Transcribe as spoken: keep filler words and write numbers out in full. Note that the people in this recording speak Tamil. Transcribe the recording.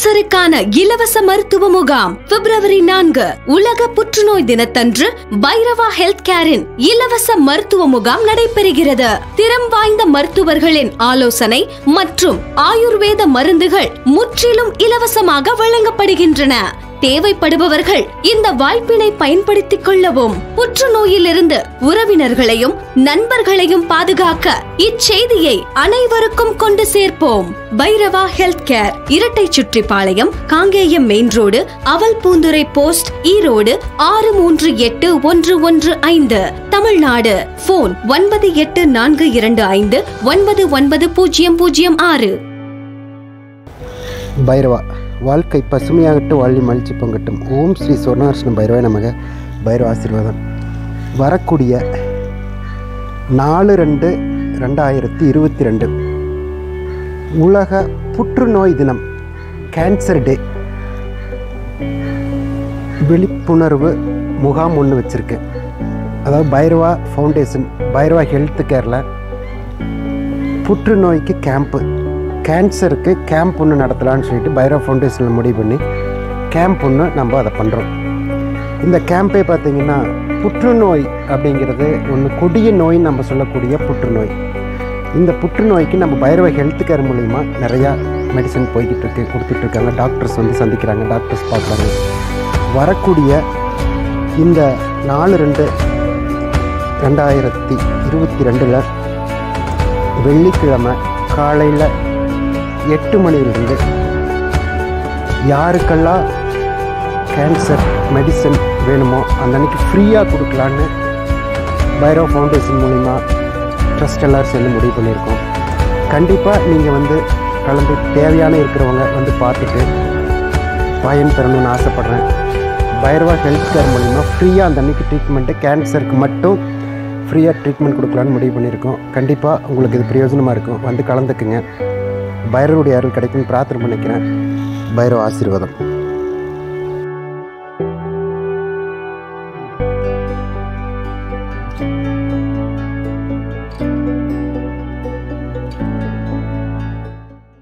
கேன்சருக்கான இலவச மருத்துவ முகாம் பிப்ரவரி நான்கு உலக புற்றுநோய் தினத்தன்று பைரவா ஹெல்த் கேரின் இலவச மருத்துவ முகாம் நடைபெறுகிறது. திறம் வாய்ந்த மருத்துவர்களின் ஆலோசனை மற்றும் ஆயுர்வேத மருந்துகள் முற்றிலும் இலவசமாக வழங்கப்படுகின்றன. தேவைப்படுபவர்கள் இந்த வாய்ப்பினை பயன்படுத்திக் கொள்ளவும். புற்றுநோயிலிருந்து உறவினர்களையும் நண்பர்களையும் பாதுகாக்க இச்செய்தியை அனைவருக்கும் கொண்டு சேர்ப்போம். பைரவா ஹெல்த் கேர், இரட்டை சுற்றிப்பாளையம், Kangeyam main road, Aval Poonthurai post, Erode ஆறு மூன்று எட்டு ஒன்று ஒன்று ஐந்து, தமிழ்நாடு. போன் ஒன்பது எட்டு நான்கு இரண்டு ஐந்து ஒன்பது ஒன்பது பூஜ்ஜியம் பூஜ்ஜியம் ஆறு. பைரவா வாழ்க்கை பசுமையாகட்டும், வாழ்வி மகிழ்ச்சி பொங்கட்டும். ஓம் ஸ்ரீ சொர்ணார்ஷன பைரவாய் நமக. பைரவ ஆசீர்வாதம். வரக்கூடிய நாலு ரெண்டு ரெண்டாயிரத்தி இருபத்தி ரெண்டு உலக புற்றுநோய் தினம், கேன்சர் டே விழிப்புணர்வு முகாம் ஒன்று வச்சுருக்கு. அதாவது பைரவா ஃபவுண்டேஷன், பைரவா ஹெல்த் கேரில் புற்றுநோய்க்கு கேம்ப்பு, கேன்சருக்கு கேம்ப் ஒன்று நடத்தலான்னு சொல்லிட்டு பைரவா ஃபவுண்டேஷனில் முடிவு பண்ணி கேம்ப் ஒன்று நம்ம அதை பண்ணுறோம். இந்த கேம்பே பார்த்திங்கன்னா புற்றுநோய் அப்படிங்கிறது ஒன்று கொடிய நோய், நம்ம சொல்லக்கூடிய புற்றுநோய். இந்த புற்றுநோய்க்கு நம்ம பைரவா ஹெல்த் கேர் மூலிமா நிறையா மெடிசன் போய்கிட்டு இருக்கு, கொடுத்துட்ருக்காங்க. டாக்டர்ஸ் வந்து சந்திக்கிறாங்க, டாக்டர்ஸ் பார்க்குறாங்க. வரக்கூடிய இந்த நாலு ரெண்டு ரெண்டாயிரத்தி இருபத்தி ரெண்டில் வெள்ளிக்கிழமை காலையில் எட்டு மணியிலிருந்து யாருக்கெல்லாம் கேன்சர் மெடிசன் வேணுமோ அந்த அன்றைக்கி ஃப்ரீயாக கொடுக்கலான்னு பைரவா ஃபவுண்டேஷன் மூலிமா ட்ரஸ்ட் எல்லோரும் சேர்ந்து முடிவு பண்ணியிருக்கோம். கண்டிப்பாக நீங்கள் வந்து கலந்து தேவையான இருக்கிறவங்க வந்து பார்த்துட்டு பயன் பெறணும்னு ஆசைப்பட்றேன். பைரவா ஹெல்த் கேர் மூலிமா ஃப்ரீயாக அந்த அன்றைக்கி ட்ரீட்மெண்ட்டு, கேன்சருக்கு மட்டும் ஃப்ரீயாக ட்ரீட்மெண்ட் கொடுக்கலான்னு முடிவு பண்ணியிருக்கோம். கண்டிப்பாக உங்களுக்கு இது பிரயோஜனமாக இருக்கும், வந்து கலந்துக்குங்க. பைரவருடைய அருள் கிடைக்கும்னு பிரார்த்தனை பண்ணிக்கிறேன். பைரவ ஆசீர்வாதம்.